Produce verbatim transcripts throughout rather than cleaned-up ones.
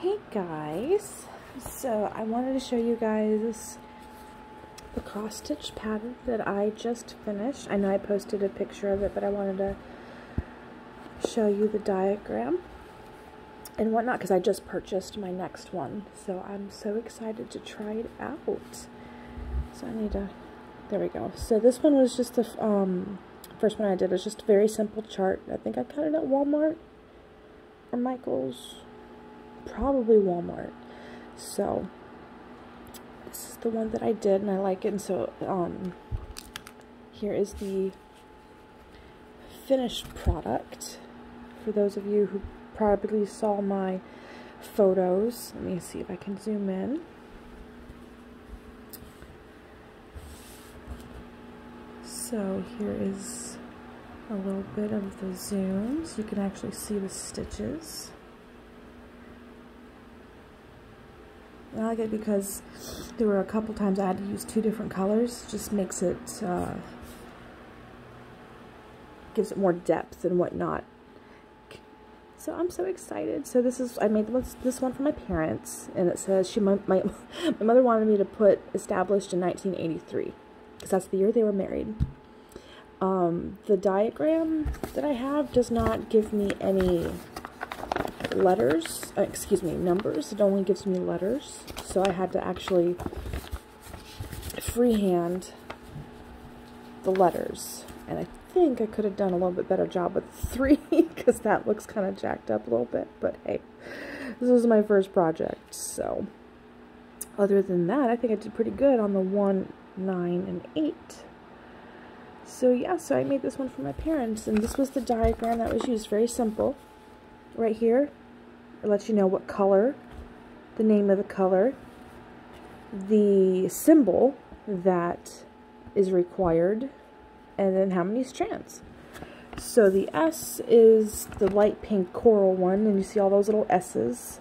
Hey guys, so I wanted to show you guys the cross stitch pattern that I just finished. I know I posted a picture of it, but I wanted to show you the diagram and whatnot because I just purchased my next one, so I'm so excited to try it out. So I need to, there we go. So this one was just the um, first one I did. It's just a very simple chart. I think I cut it at Walmart or Michael's. Probably Walmart. So this is the one that I did and I like it, and so um here is the finished product for those of you who probably saw my photos. Let me see if I can zoom in. So here is a little bit of the zooms. You can actually see the stitches. I like it because there were a couple times I had to use two different colors. Just makes it, uh, gives it more depth and whatnot. So I'm so excited. So this is, I made this one for my parents, and it says, she, my, my, my mother wanted me to put established in nineteen eighty-three, because that's the year they were married. Um, the diagram that I have does not give me any letters, uh, excuse me, numbers. It only gives me letters, so I had to actually freehand the letters, and I think I could have done a little bit better job with three because that looks kind of jacked up a little bit, but hey, this was my first project, so other than that, I think I did pretty good on the one, nine, and eight. So yeah, so I made this one for my parents, and this was the diagram that was used. Very simple. Right here, it lets you know what color, the name of the color, the symbol that is required, and then how many strands. So the S is the light pink coral one, and you see all those little S's,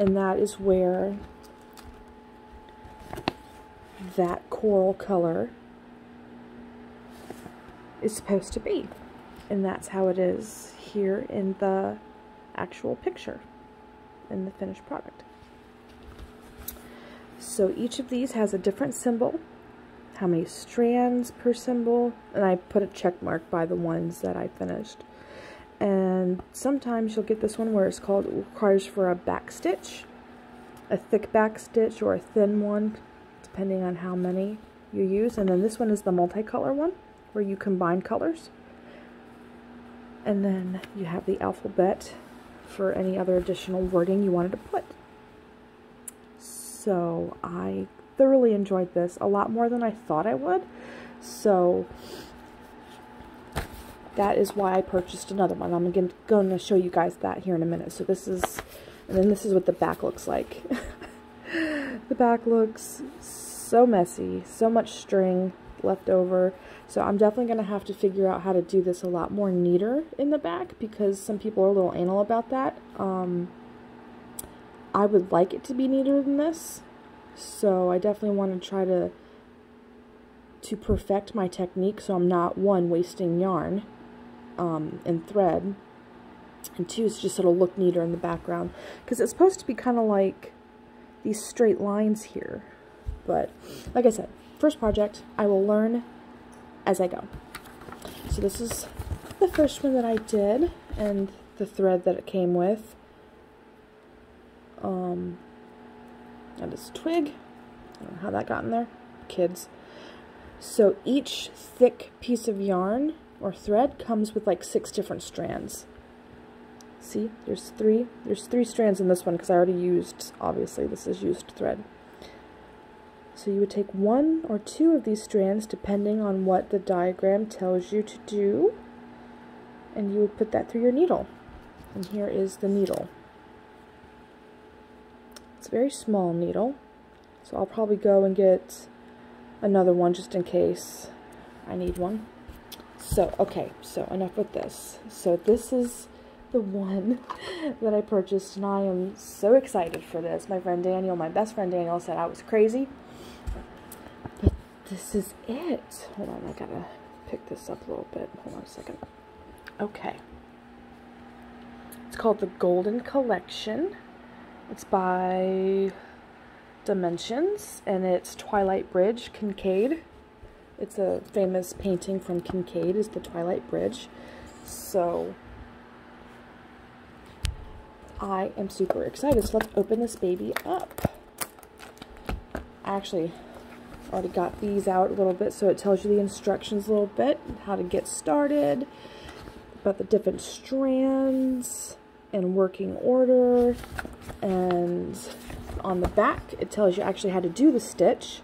and that is where that coral color is supposed to be. And that's how it is here in the actual picture in the finished product. So each of these has a different symbol, how many strands per symbol, and I put a check mark by the ones that I finished. And sometimes you'll get this one where it's called, it requires for a back stitch, a thick back stitch or a thin one, depending on how many you use. And then this one is the multicolor one where you combine colors. And then you have the alphabet for any other additional wording you wanted to put. So I thoroughly enjoyed this, a lot more than I thought I would, so that is why I purchased another one. I'm again going to show you guys that here in a minute. So this is, and then this is what the back looks like. The back looks so messy, so much string left over, so I'm definitely going to have to figure out how to do this a lot more neater in the back, because some people are a little anal about that. um, I would like it to be neater than this, so I definitely want to try to to perfect my technique, so I'm not, one, wasting yarn um, and thread, and two, it's just it'll look neater in the background, because it's supposed to be kind of like these straight lines here, but like I said, first project, I will learn as I go. So this is the first one that I did, and the thread that it came with. Um, that is twig. I don't know how that got in there. Kids. So each thick piece of yarn or thread comes with like six different strands. See, there's three. There's three strands in this one because I already used, obviously, this is used thread. So you would take one or two of these strands depending on what the diagram tells you to do, and you would put that through your needle. And here is the needle. It's a very small needle, so I'll probably go and get another one just in case I need one. So, okay, so enough with this. So this is the one that I purchased, and I am so excited for this. My friend Daniel, my best friend Daniel, said I was crazy. This is it. Hold on, I gotta pick this up a little bit. Hold on a second. Okay. It's called the Golden Collection. It's by Dimensions, and it's Twilight Bridge, Kinkade. It's a famous painting from Kinkade, is the Twilight Bridge. So I am super excited. So let's open this baby up. Actually, I already got these out a little bit, so it tells you the instructions a little bit, how to get started, about the different strands in working order, and on the back it tells you actually how to do the stitch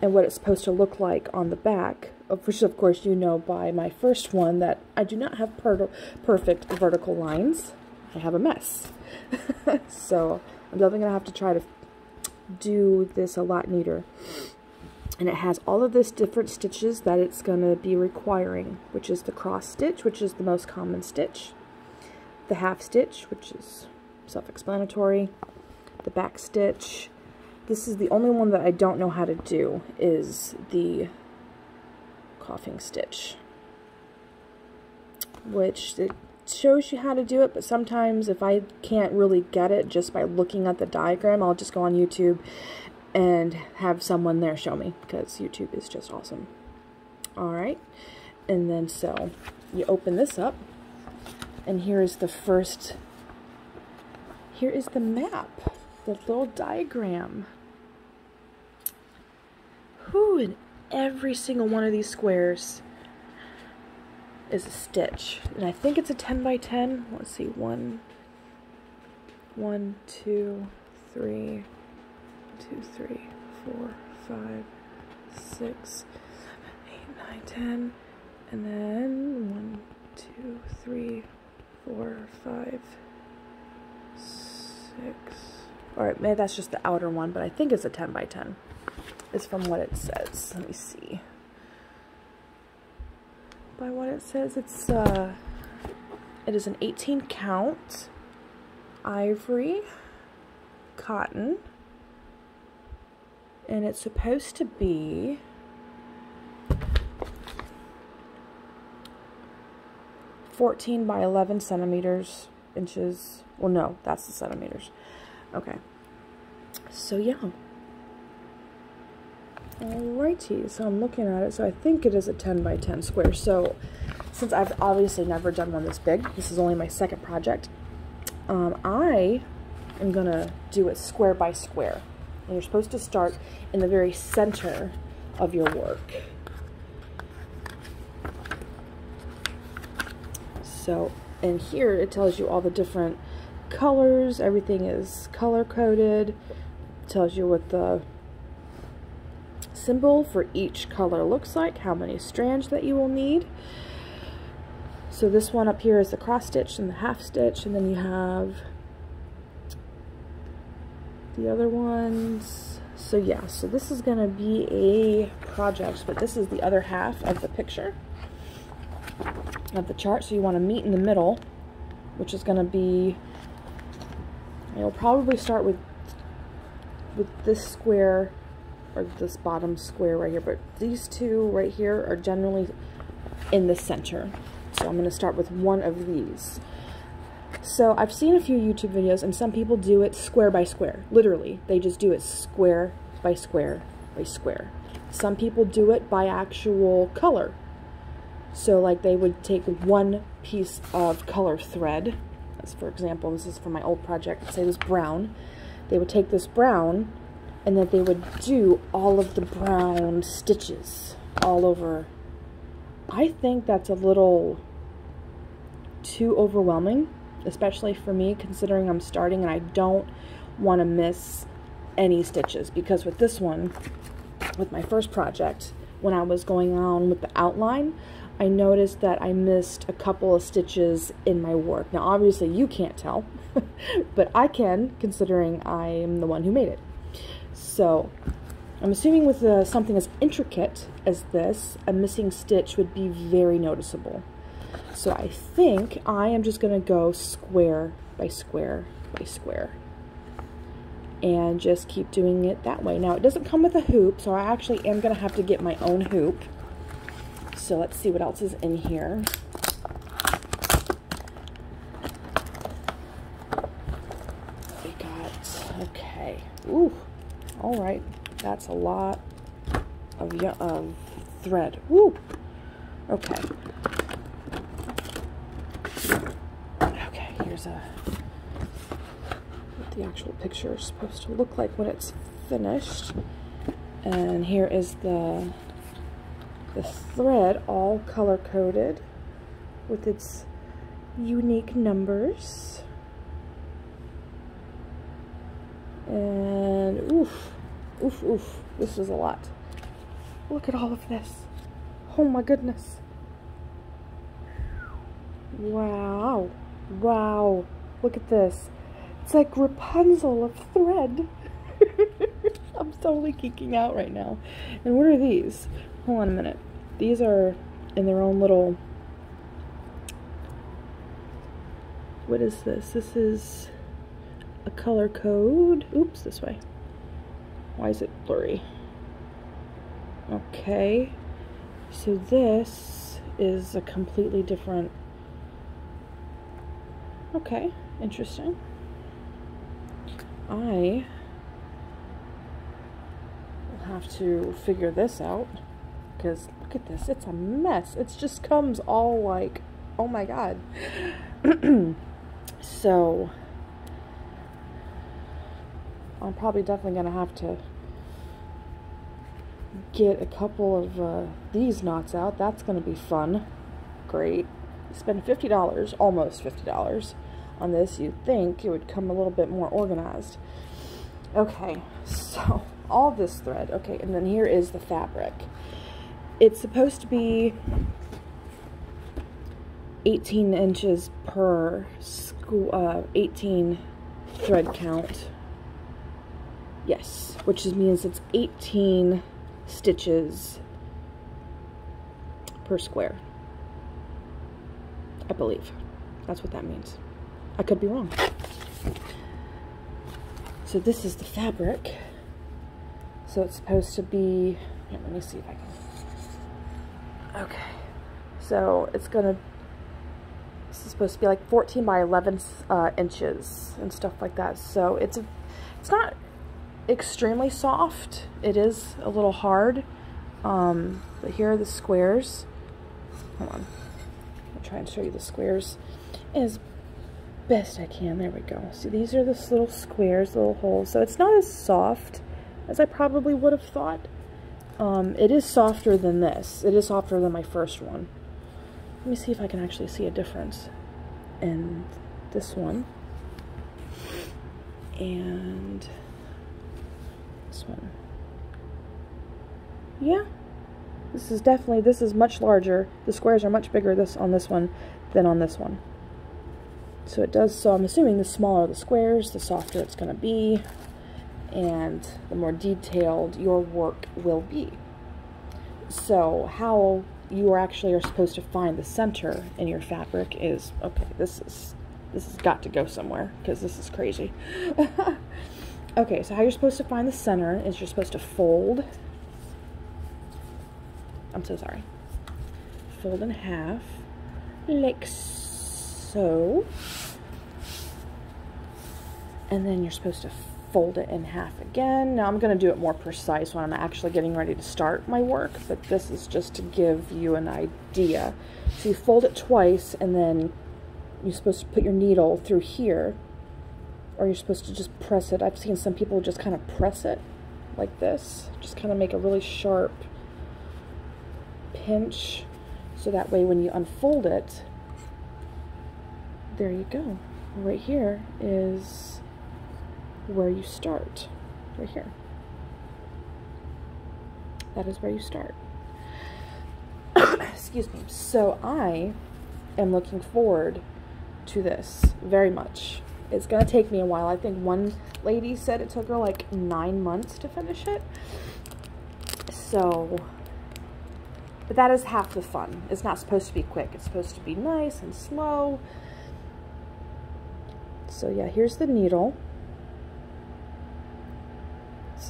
and what it's supposed to look like on the back, which of course you know by my first one that I do not have per perfect vertical lines. I have a mess. So I'm definitely going to have to try to do this a lot neater. And it has all of these different stitches that it's going to be requiring, which is the cross stitch, which is the most common stitch, the half stitch, which is self-explanatory, the back stitch. This is the only one that I don't know how to do, is the coughing stitch, which it shows you how to do it, but sometimes if I can't really get it just by looking at the diagram, I'll just go on YouTube and have someone there show me, because YouTube is just awesome. Alright, and then so you open this up, and here is the first, here is the map, the little diagram. Whew, and every single one of these squares is a stitch. And I think it's a ten by ten. Let's see, one, one, two, three, two, three, four, five, six, seven, eight, nine, ten, and then one, two, three, four, five, six. All right, maybe that's just the outer one, but I think it's a ten by ten. It's from what it says. Let me see. By what it says, it's uh, it is an eighteen count, ivory, cotton. And it's supposed to be fourteen by eleven centimeters, inches. Well, no, that's the centimeters. Okay. So, yeah. Alrighty. So, I'm looking at it. So, I think it is a ten by ten square. So, since I've obviously never done one this big, this is only my second project, um, I am going to do it square by square. And you're supposed to start in the very center of your work. So, and here it tells you all the different colors. Everything is color-coded. It tells you what the symbol for each color looks like, how many strands that you will need. So this one up here is the cross stitch and the half stitch, and then you have the other ones. So yeah, so this is gonna be a project, but this is the other half of the picture of the chart. So you want to meet in the middle, which is gonna be, you'll probably start with with this square or this bottom square right here, but these two right here are generally in the center. So I'm gonna start with one of these. So I've seen a few YouTube videos, and some people do it square by square. Literally, they just do it square by square by square. Some people do it by actual color. So like they would take one piece of color thread. That's, for example, this is from my old project. Let's say this brown. They would take this brown, and then they would do all of the brown stitches all over. I think that's a little too overwhelming, especially for me, considering I'm starting and I don't want to miss any stitches, because with this one, with my first project, when I was going on with the outline, I noticed that I missed a couple of stitches in my work. Now obviously you can't tell, but I can, considering I'm the one who made it. So I'm assuming with uh, something as intricate as this, a missing stitch would be very noticeable. So I think I am just going to go square by square by square and just keep doing it that way. Now it doesn't come with a hoop, so I actually am going to have to get my own hoop. So let's see what else is in here. We minutes. Okay. Ooh. All right. That's a lot of um thread. Woo. Okay. Okay. Here's a what the actual picture is supposed to look like when it's finished. And here is the the thread, all color coded with its unique numbers. And oof, oof, oof, this is a lot. Look at all of this. Oh my goodness. Wow, wow, look at this. It's like Rapunzel of thread. I'm totally geeking out right now. And what are these? Hold on a minute. These are in their own little... What is this? This is a color code. Oops, this way. Why is it blurry? Okay. So this is a completely different... Okay, interesting. I... have to figure this out, because look at this, it's a mess. It just comes all like, oh my god. So I'm probably definitely gonna have to get a couple of uh, these knots out. That's gonna be fun. Great. Spend fifty dollars, almost fifty dollars on this. You'd think it would come a little bit more organized. Okay, so all this thread. Okay, and then here is the fabric. It's supposed to be eighteen inches per school, uh, eighteen thread count. Yes, which means it's eighteen stitches per square. I believe. That's what that means. I could be wrong. So this is the fabric. So it's supposed to be, here, let me see if I can, okay, so it's gonna, this is supposed to be like fourteen by eleven uh, inches and stuff like that. So it's, a, it's not extremely soft, it is a little hard, um, but here are the squares. Hold on, I'll try and show you the squares as best I can. There we go. So these are the little squares, little holes, so it's not as soft as I probably would have thought. Um, it is softer than this. It is softer than my first one. Let me see if I can actually see a difference in this one and this one. Yeah, this is definitely, this is much larger. The squares are much bigger this on this one than on this one. So it does, so I'm assuming the smaller the squares, the softer it's gonna be, and the more detailed your work will be. So how you actually are supposed to find the center in your fabric is, okay, this is this has got to go somewhere, because this is crazy. Okay, so how you're supposed to find the center is you're supposed to fold, I'm so sorry, fold in half, like so, and then you're supposed to fold it in half again. Now I'm going to do it more precise when I'm actually getting ready to start my work, but this is just to give you an idea. So you fold it twice, and then you're supposed to put your needle through here, or you're supposed to just press it. I've seen some people just kind of press it like this, just kind of make a really sharp pinch, so that way when you unfold it, there you go. Right here is where you start, right here. That is where you start. Excuse me. So I am looking forward to this very much. It's gonna take me a while. I think one lady said it took her like nine months to finish it. So, but that is half the fun. It's not supposed to be quick. It's supposed to be nice and slow. So yeah, here's the needle.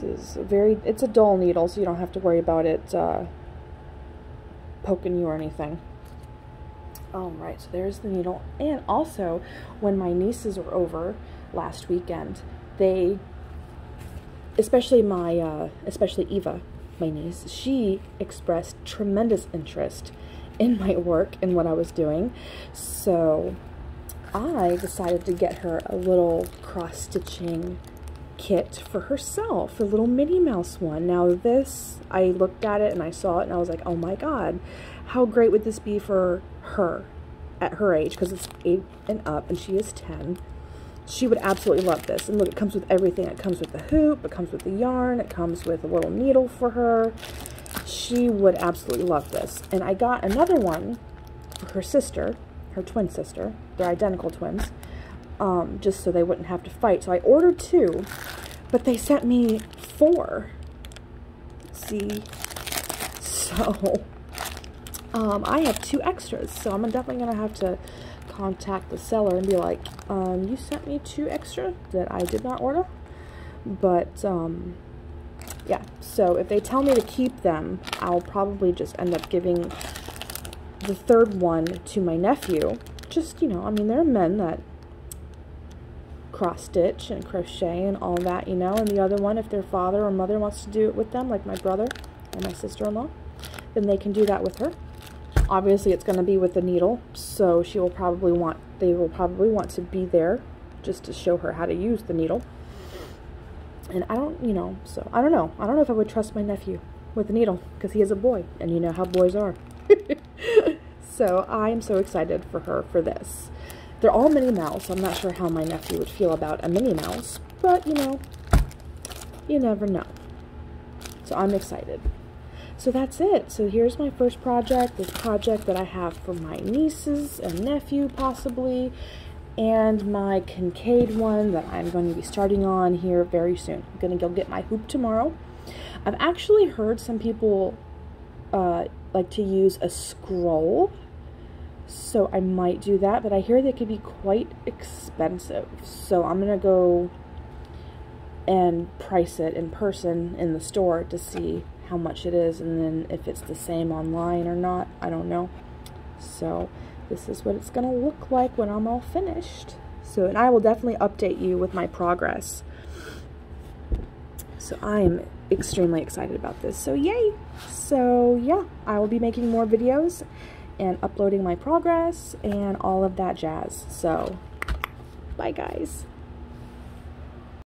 Is a very, it's a dull needle, so you don't have to worry about it uh, poking you or anything. Alright, so there's the needle. And also, when my nieces were over last weekend, they, especially my, uh, especially Eva, my niece, she expressed tremendous interest in my work and what I was doing. So I decided to get her a little cross-stitching kit for herself, a little Minnie Mouse one. Now this, I looked at it and I saw it and I was like, oh my God, how great would this be for her at her age, because it's eight and up and she is ten. She would absolutely love this. And look, it comes with everything. It comes with the hoop, it comes with the yarn, it comes with a little needle for her. She would absolutely love this. And I got another one for her sister, her twin sister. They're identical twins, um, just so they wouldn't have to fight. So I ordered two, but they sent me four. See? So, um, I have two extras, so I'm definitely going to have to contact the seller and be like, um, you sent me two extra that I did not order, but, um, yeah, so if they tell me to keep them, I'll probably just end up giving the third one to my nephew. Just, you know, I mean, there are men that cross-stitch and crochet and all that, you know, and the other one, if their father or mother wants to do it with them, like my brother and my sister-in-law, then they can do that with her. Obviously, it's going to be with the needle, so she will probably want, they will probably want to be there just to show her how to use the needle. And I don't, you know, so I don't know. I don't know if I would trust my nephew with a needle, because he is a boy, and you know how boys are. So I am so excited for her for this. They're all Minnie Mouse. I'm not sure how my nephew would feel about a Minnie Mouse, but you know, you never know. So I'm excited. So that's it. So here's my first project, this project that I have for my nieces and nephew possibly, and my Kinkade one that I'm going to be starting on here very soon. I'm going to go get my hoop tomorrow. I've actually heard some people uh, like to use a scroll, so I might do that, but I hear they could be quite expensive. So I'm going to go and price it in person in the store to see how much it is, and then if it's the same online or not, I don't know. So this is what it's going to look like when I'm all finished. So, and I will definitely update you with my progress. So I am extremely excited about this. So yay! So yeah, I will be making more videos and uploading my progress and all of that jazz. So bye guys.